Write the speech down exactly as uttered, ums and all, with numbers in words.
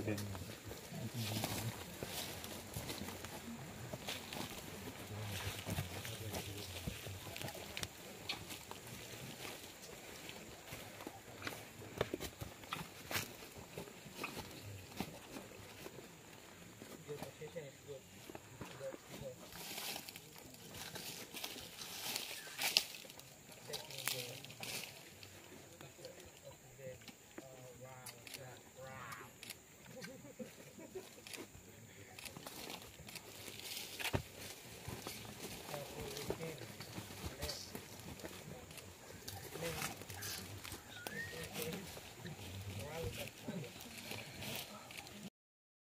这边。谢谢。